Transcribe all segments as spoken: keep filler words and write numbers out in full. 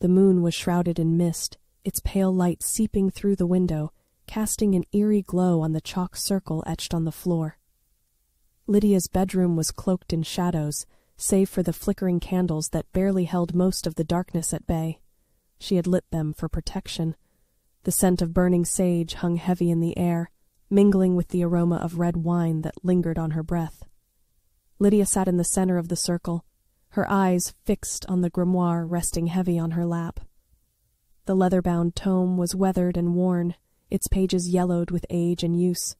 The moon was shrouded in mist, its pale light seeping through the window, casting an eerie glow on the chalk circle etched on the floor. Lydia's bedroom was cloaked in shadows, save for the flickering candles that barely held most of the darkness at bay. She had lit them for protection. The scent of burning sage hung heavy in the air, mingling with the aroma of red wine that lingered on her breath. Lydia sat in the center of the circle, her eyes fixed on the grimoire resting heavy on her lap. The leather-bound tome was weathered and worn, its pages yellowed with age and use.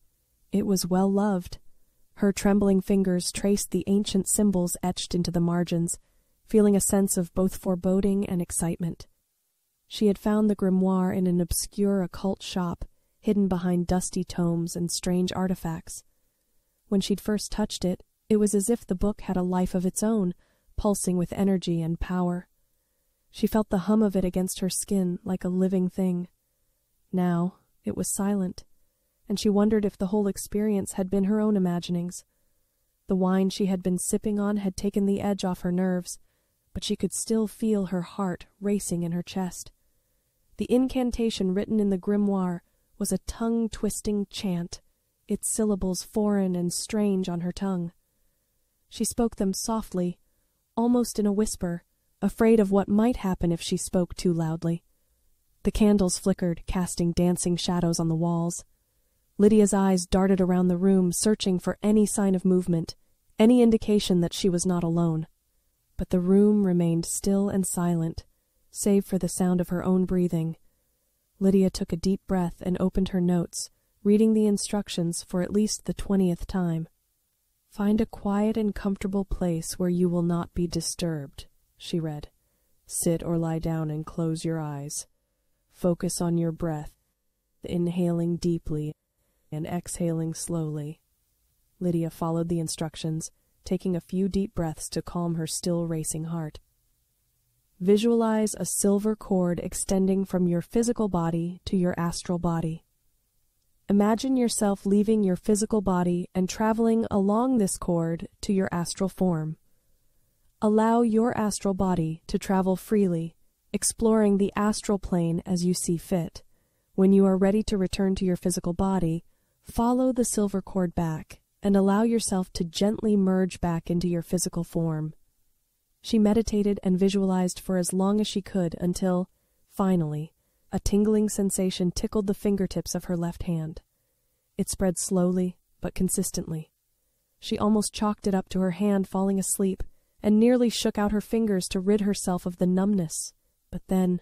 It was well loved. Her trembling fingers traced the ancient symbols etched into the margins, feeling a sense of both foreboding and excitement. She had found the grimoire in an obscure occult shop, hidden behind dusty tomes and strange artifacts. When she'd first touched it, it was as if the book had a life of its own, pulsing with energy and power. She felt the hum of it against her skin like a living thing. Now it was silent, and she wondered if the whole experience had been her own imaginings. The wine she had been sipping on had taken the edge off her nerves, but she could still feel her heart racing in her chest. The incantation written in the grimoire was a tongue-twisting chant, its syllables foreign and strange on her tongue. She spoke them softly, almost in a whisper, afraid of what might happen if she spoke too loudly. The candles flickered, casting dancing shadows on the walls. Lydia's eyes darted around the room, searching for any sign of movement, any indication that she was not alone. But the room remained still and silent, save for the sound of her own breathing. Lydia took a deep breath and opened her notes, reading the instructions for at least the twentieth time. "Find a quiet and comfortable place where you will not be disturbed," she read. "Sit or lie down and close your eyes. Focus on your breath, inhaling deeply and exhaling slowly." Lydia followed the instructions, taking a few deep breaths to calm her still racing heart. "Visualize a silver cord extending from your physical body to your astral body. Imagine yourself leaving your physical body and traveling along this cord to your astral form. Allow your astral body to travel freely, exploring the astral plane as you see fit. When you are ready to return to your physical body, follow the silver cord back and allow yourself to gently merge back into your physical form." She meditated and visualized for as long as she could until, finally, a tingling sensation tickled the fingertips of her left hand. It spread slowly but consistently. She almost chalked it up to her hand falling asleep and nearly shook out her fingers to rid herself of the numbness. But then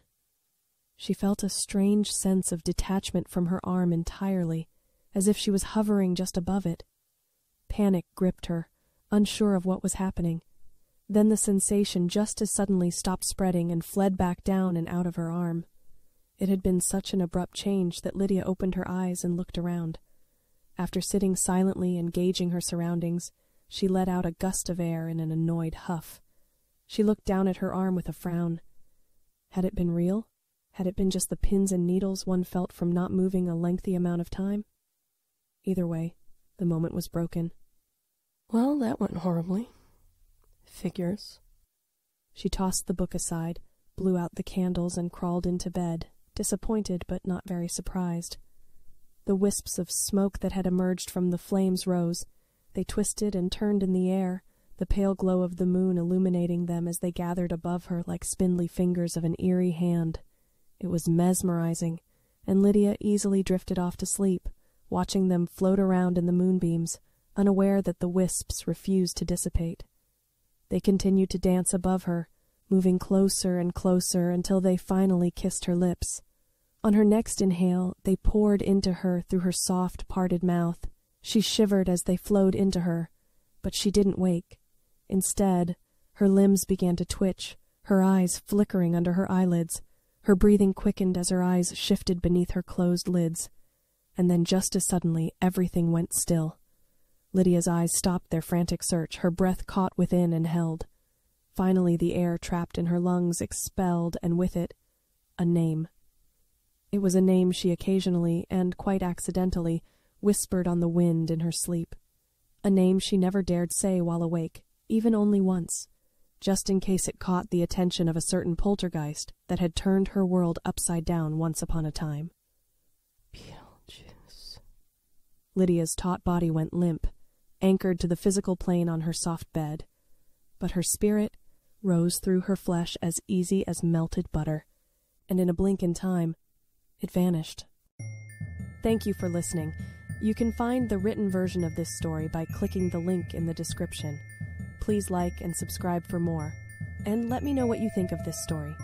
she felt a strange sense of detachment from her arm entirely, as if she was hovering just above it. Panic gripped her, unsure of what was happening. Then the sensation just as suddenly stopped spreading and fled back down and out of her arm. It had been such an abrupt change that Lydia opened her eyes and looked around. After sitting silently and gauging her surroundings, she let out a gust of air in an annoyed huff. She looked down at her arm with a frown. Had it been real? Had it been just the pins and needles one felt from not moving a lengthy amount of time? Either way, the moment was broken. "Well, that went horribly. Figures." She tossed the book aside, blew out the candles, and crawled into bed, disappointed but not very surprised. The wisps of smoke that had emerged from the flames rose. They twisted and turned in the air, the pale glow of the moon illuminating them as they gathered above her like spindly fingers of an eerie hand. It was mesmerizing, and Lydia easily drifted off to sleep, watching them float around in the moonbeams, unaware that the wisps refused to dissipate. They continued to dance above her, moving closer and closer until they finally kissed her lips. On her next inhale, they poured into her through her soft, parted mouth. She shivered as they flowed into her, but she didn't wake. Instead, her limbs began to twitch, her eyes flickering under her eyelids. Her breathing quickened as her eyes shifted beneath her closed lids, and then just as suddenly everything went still. Lydia's eyes stopped their frantic search, her breath caught within and held. Finally the air trapped in her lungs expelled, and with it, a name. It was a name she occasionally, and quite accidentally, whispered on the wind in her sleep. A name she never dared say while awake, even only once. just in case it caught the attention of a certain poltergeist that had turned her world upside down once upon a time. Pilges. Lydia's taut body went limp, anchored to the physical plane on her soft bed, but her spirit rose through her flesh as easy as melted butter, and in a blink in time, it vanished. Thank you for listening. You can find the written version of this story by clicking the link in the description. Please like and subscribe for more, and let me know what you think of this story.